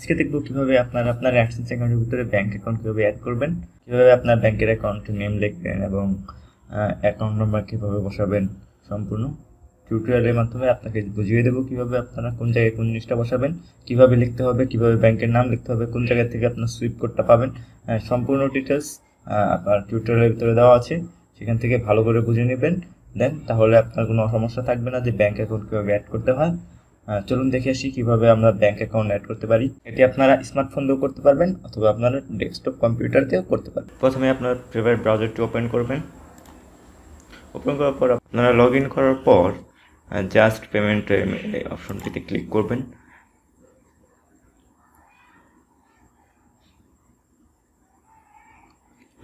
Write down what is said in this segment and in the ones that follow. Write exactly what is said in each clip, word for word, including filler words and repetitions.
আজকে দেখব কিভাবে আপনারা আপনার অ্যাডসেন্স অ্যাকাউন্টের ভিতরে ব্যাংক অ্যাকাউন্ট কিভাবে অ্যাড করবেন, কিভাবে আপনার ব্যাংকের অ্যাকাউন্ট নেম লিখবেন এবং অ্যাকাউন্ট নাম্বার কিভাবে বসাবেন। সম্পূর্ণ টিউটোরিয়ালের মাধ্যমে আপনাকে বুঝিয়ে দেব কিভাবে আপনারা কোন জায়গায় কোন জিনিসটা বসাবেন, কিভাবে লিখতে হবে, কিভাবে ব্যাংকের নাম লিখতে হবে, কোন জায়গা থেকে আপনার সুইপ কোডটা পাবেন। সম্পূর্ণ ডিটেলস আপনার টিউটোরিয়ালের ভিতরে দেওয়া আছে, সেখান থেকে ভালো করে বুঝে নেবেন। দেন তাহলে আপনার কোনো সমস্যা থাকবে না যে ব্যাংক অ্যাকাউন্ট কীভাবে অ্যাড করতে হয়। চলুন দেখে আসি কীভাবে আমরা ব্যাংক অ্যাকাউন্ট অ্যাড করতে পারি। এটি আপনারা স্মার্টফোন দিয়েও করতে পারবেন অথবা আপনারা ডেস্কটপ কম্পিউটার দিয়েও করতে পারবেন। প্রথমে আপনার ফেভারিট ব্রাউজারটি ওপেন করবেন। ওপেন করার পর আপনারা লগ ইন করার পর জাস্ট পেমেন্ট অপশনটিতে ক্লিক করবেন।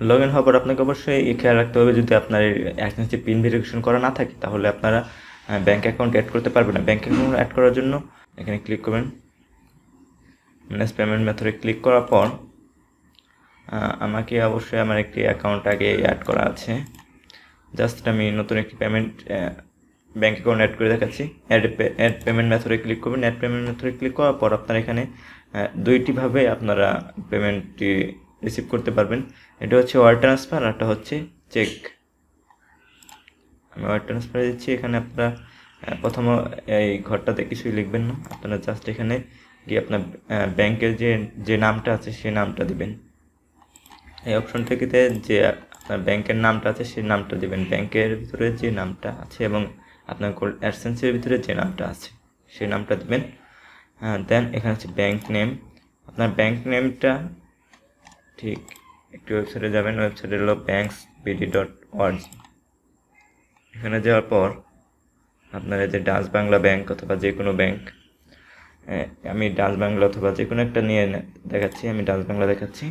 লগ ইন হওয়ার পর আপনাকে অবশ্যই খেয়াল রাখতে হবে, যদি আপনার অ্যাডসেন্সে পিন ভেরিফিকেশন করা না থাকে তাহলে আপনারা ব্যাঙ্ক অ্যাকাউন্ট অ্যাড করতে পারবেন না। ব্যাঙ্ক অ্যাকাউন্ট অ্যাড করার জন্য এখানে ক্লিক করবেন, ম্যানেজ পেমেন্ট মেথডে ক্লিক করার পর আমাকে অবশ্যই আমার একটি অ্যাকাউন্ট আগে অ্যাড করা আছে। জাস্ট আমি নতুন একটি পেমেন্ট ব্যাঙ্ক অ্যাকাউন্ট অ্যাড করে দেখাচ্ছি। অ্যাড অ্যাড পেমেন্ট মেথডে ক্লিক করবেন। অ্যাড পেমেন্ট মেথডে ক্লিক করার পর আপনারা এখানে দুইটিভাবে আপনারা পেমেন্টটি রিসিভ করতে পারবেন। এটা হচ্ছে ওয়ার ট্রান্সফার আর এটা হচ্ছে চেক। আমি ওয়ার ট্রান্সফার দিচ্ছি। এখানে আপনারা প্রথম এই ঘরটাতে কিছুই লিখবেন না, আপনারা জাস্ট এখানে গিয়ে আপনার ব্যাংকের যে যে নামটা আছে সেই নামটা দিবেন। এই অপশন থেকে যে আপনার ব্যাংকের নামটা আছে সেই নামটা দিবেন, ব্যাংকের ভিতরে যে নামটা আছে এবং আপনার অ্যাডসেন্সের ভিতরে যে নামটা আছে সেই নামটা দিবেন। দেন এখানে হচ্ছে ব্যাংক নেম। আপনার ব্যাংক নেমটা ঠিক একটি ওয়েবসাইটে যাবেন, ওয়েবসাইটে হলো ব্যাংকস বিডি ডট অর্গ। এখানে যাওয়ার পর আপনারা যে ডাচ বাংলা ব্যাংক অথবা যে কোনো ব্যাংক, আমি ডাচ বাংলা অথবা যে কোনো একটা নিয়ে দেখাচ্ছি, আমি ডাচ বাংলা দেখাচ্ছি।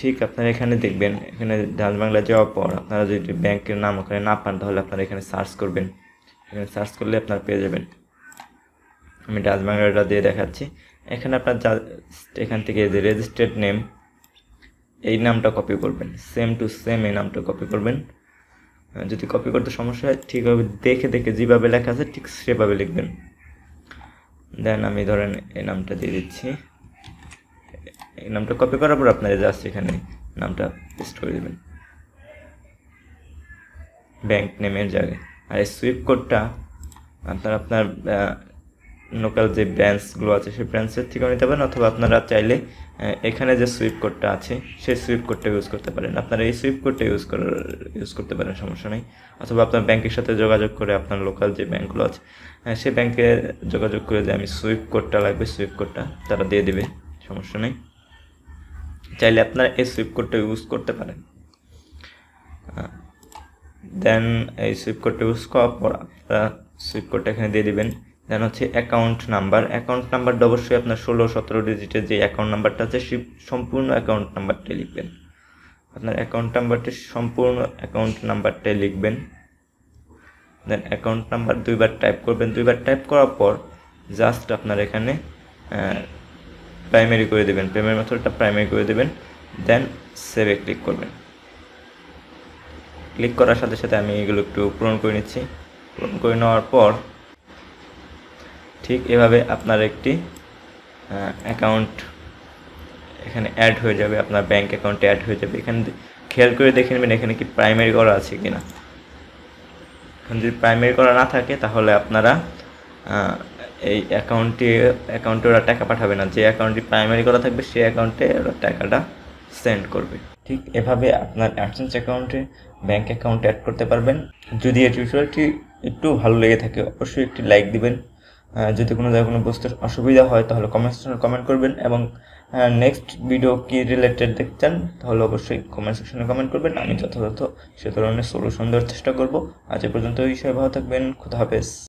ঠিক আপনারা এখানে দেখবেন, এখানে ডাচ বাংলা যাওয়ার পর আপনারা যদি ব্যাংকের নাম ওখানে না পান তাহলে আপনারা এখানে সার্চ করবেন, এখানে সার্চ করলে আপনারা পেয়ে যাবেন। আমি ডাচ বাংলাটা দিয়ে দেখাচ্ছি। এখানে আপনার এখান থেকে যে রেজিস্টার্ড নেম, এই নামটা কপি করবেন, সেম টু সেম এই নামটা কপি করবেন। যদি কপি করতে সমস্যা হয় ঠিকভাবে দেখে দেখে যেভাবে লেখা আছে ঠিক সেভাবে লিখবেন। দেন আমি ধরেন এই নামটা দিয়ে দিচ্ছি। এই নামটা কপি করার পর আপনারা জাস্ট এখানে নামটা পেস্ট করে দেবেন ব্যাংক নেমের জায়গায়। আর এই সুইপ কোডটা আপনার আপনার লোকাল যে ব্রাঞ্চগুলো আছে সেই ব্রাঞ্চের থেকেও নিতে পারেন অথবা আপনারা চাইলে এখানে যে সুইপ কোডটা আছে সেই সুইপ কোডটা ইউজ করতে পারেন। আপনারা এই সুইপ কোডটা ইউজ করার ইউজ করতে পারেন, সমস্যা নেই। অথবা আপনার ব্যাংকের সাথে যোগাযোগ করে আপনার লোকাল যে ব্যাংকগুলো আছে সেই ব্যাংকে যোগাযোগ করে যে আমি সুইপ কোডটা লাগবে, সুইপ কোডটা তারা দিয়ে দেবে, সমস্যা নেই। চাইলে আপনারা এই সুইপ কোডটা ইউজ করতে পারেন। দেন এই সুইপ কোডটা ইউজ করার পর আপনারা সুইপ কোডটা এখানে দিয়ে দেবেন। দেন হচ্ছে অ্যাকাউন্ট নাম্বার। অ্যাকাউন্ট নাম্বারটা অবশ্যই আপনার ষোলো সতেরো ডিজিটের যে অ্যাকাউন্ট নাম্বারটা আছে সেই সম্পূর্ণ অ্যাকাউন্ট নাম্বারটাই লিখবেন। আপনার অ্যাকাউন্ট নাম্বারটি সম্পূর্ণ অ্যাকাউন্ট নাম্বারটাই লিখবেন। দেন অ্যাকাউন্ট নাম্বার দুইবার টাইপ করবেন। দুইবার টাইপ করার পর জাস্ট আপনার এখানে প্রাইমারি করে দেবেন, প্রাইমারি মেথডটা প্রাইমারি করে দেবেন। দেন সেভে ক্লিক করবেন। ক্লিক করার সাথে সাথে আমি এগুলো একটু পূরণ করে নিচ্ছি। পূরণ করে নেওয়ার পর ঠিক এভাবে আপনার একটি অ্যাকাউন্ট এখানে অ্যাড হয়ে যাবে, আপনার ব্যাংক অ্যাকাউন্টে অ্যাড হয়ে যাবে। এখানে খেয়াল করে দেখে নেবেন এখানে কি প্রাইমারি করা আছে কি না। এখন যদি প্রাইমারি করা না থাকে তাহলে আপনারা এই অ্যাকাউন্টে অ্যাকাউন্টে ওরা টাকা পাঠাবে না, যে অ্যাকাউন্টটি প্রাইমারি করা থাকবে সেই অ্যাকাউন্টে ওরা টাকাটা সেন্ড করবে। ঠিক এভাবে আপনার অ্যাডসেন্স অ্যাকাউন্টে ব্যাংক অ্যাকাউন্ট অ্যাড করতে পারবেন। যদি এই টিউটোরিয়ালটি একটু ভালো লেগে থাকে অবশ্যই একটি লাইক দিবেন। যদি কোনো জায়গায় কোনো বুঝতে অসুবিধা হয় তাহলে কমেন্টস কমেন্ট করবেন এবং নেক্সট ভিডিও কি রিলেটেড দেখতে চান তাহলে অবশ্যই কমেন্ট সেকশনে কমেন্ট করবেন। আমি যথাযথ সে ধরনের সলিউশন দেওয়ার চেষ্টা করব। আজ এ পর্যন্ত এই বিষয়ে ভালো থাকবেন। খুদা হাফেজ।